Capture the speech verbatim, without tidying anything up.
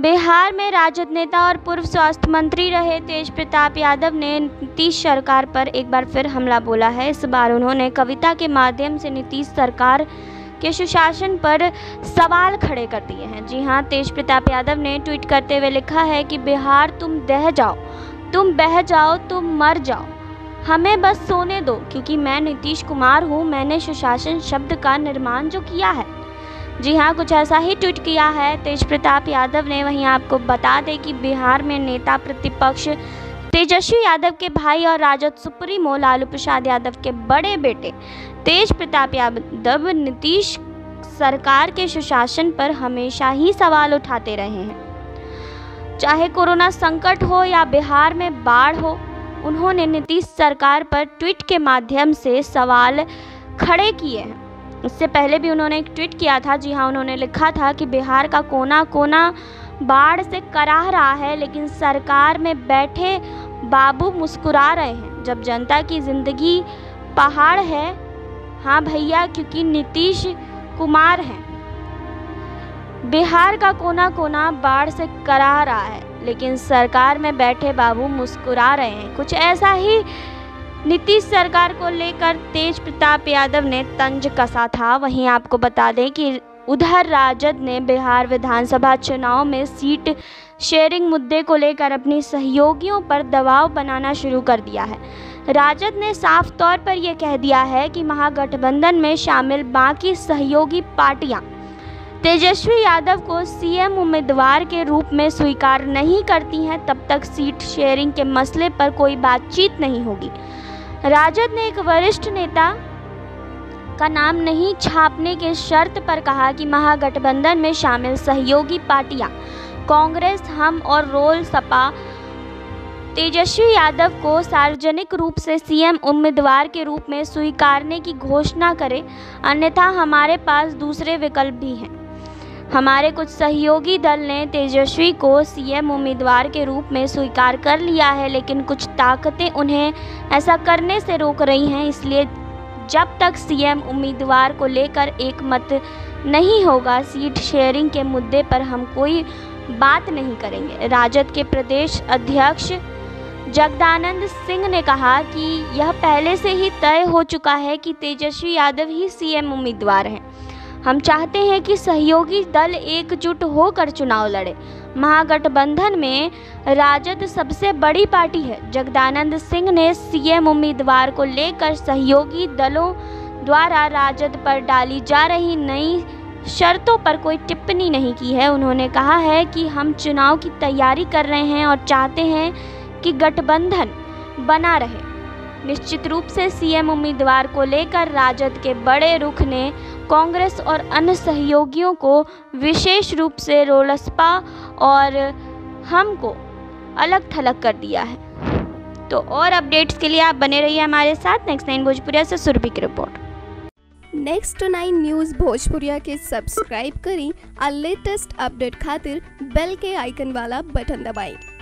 बिहार में राजद नेता और पूर्व स्वास्थ्य मंत्री रहे तेज प्रताप यादव ने नीतीश सरकार पर एक बार फिर हमला बोला है। इस बार उन्होंने कविता के माध्यम से नीतीश सरकार के सुशासन पर सवाल खड़े कर दिए हैं। जी हां, तेज प्रताप यादव ने ट्वीट करते हुए लिखा है कि बिहार तुम दह जाओ, तुम बह जाओ, तुम मर जाओ, हमें बस सोने दो, क्योंकि मैं नीतीश कुमार हूँ, मैंने सुशासन शब्द का निर्माण जो किया है। जी हाँ, कुछ ऐसा ही ट्वीट किया है तेज प्रताप यादव ने। वहीं आपको बता दें कि बिहार में नेता प्रतिपक्ष तेजस्वी यादव के भाई और राजद सुप्रीमो लालू प्रसाद यादव के बड़े बेटे तेज प्रताप यादव नीतीश सरकार के सुशासन पर हमेशा ही सवाल उठाते रहे हैं। चाहे कोरोना संकट हो या बिहार में बाढ़ हो, उन्होंने नीतीश सरकार पर ट्वीट के माध्यम से सवाल खड़े किए हैं। इससे पहले भी उन्होंने एक ट्वीट किया था। जी हाँ, उन्होंने लिखा था कि बिहार का कोना कोना बाढ़ से कराह रहा है, लेकिन सरकार में बैठे बाबू मुस्कुरा रहे हैं जब जनता की जिंदगी पहाड़ है। हाँ भैया, क्योंकि नीतीश कुमार हैं। बिहार का कोना कोना बाढ़ से कराह रहा है, लेकिन सरकार में बैठे बाबू मुस्कुरा रहे हैं। कुछ ऐसा ही नीतीश सरकार को लेकर तेज प्रताप यादव ने तंज कसा था। वहीं आपको बता दें कि उधर राजद ने बिहार विधानसभा चुनाव में सीट शेयरिंग मुद्दे को लेकर अपनी सहयोगियों पर दबाव बनाना शुरू कर दिया है। राजद ने साफ तौर पर यह कह दिया है कि महागठबंधन में शामिल बाकी सहयोगी पार्टियां तेजस्वी यादव को सीएम उम्मीदवार के रूप में स्वीकार नहीं करती हैं, तब तक सीट शेयरिंग के मसले पर कोई बातचीत नहीं होगी। राजद ने एक वरिष्ठ नेता का नाम नहीं छापने के शर्त पर कहा कि महागठबंधन में शामिल सहयोगी पार्टियां कांग्रेस, हम और रोल सपा तेजस्वी यादव को सार्वजनिक रूप से सीएम उम्मीदवार के रूप में स्वीकारने की घोषणा करें, अन्यथा हमारे पास दूसरे विकल्प भी हैं। हमारे कुछ सहयोगी दल ने तेजस्वी को सीएम उम्मीदवार के रूप में स्वीकार कर लिया है, लेकिन कुछ ताकतें उन्हें ऐसा करने से रोक रही हैं। इसलिए जब तक सीएम उम्मीदवार को लेकर एक मत नहीं होगा, सीट शेयरिंग के मुद्दे पर हम कोई बात नहीं करेंगे। राजद के प्रदेश अध्यक्ष जगदानंद सिंह ने कहा कि यह पहले से ही तय हो चुका है कि तेजस्वी यादव ही सीएम उम्मीदवार हैं। हम चाहते हैं कि सहयोगी दल एकजुट होकर चुनाव लड़े। महागठबंधन में राजद सबसे बड़ी पार्टी है। जगदानंद सिंह ने सीएम उम्मीदवार को लेकर सहयोगी दलों द्वारा राजद पर डाली जा रही नई शर्तों पर कोई टिप्पणी नहीं की है। उन्होंने कहा है कि हम चुनाव की तैयारी कर रहे हैं और चाहते हैं कि गठबंधन बना रहे। निश्चित रूप से सीएम उम्मीदवार को लेकर राजद के बड़े रुख ने कांग्रेस और अन्य सहयोगियों को, विशेष रूप से रोलसपा और हम को अलग थलग कर दिया है। तो और अपडेट्स के लिए आप बने रहिए हमारे साथ। नेक्स्ट नाइन भोजपुरिया से सुरभि की report. Next nine news Bhojpuriya के सब्सक्राइब करी और लेटेस्ट अपडेट खातिर बेल के आइकन वाला बटन दबाएं।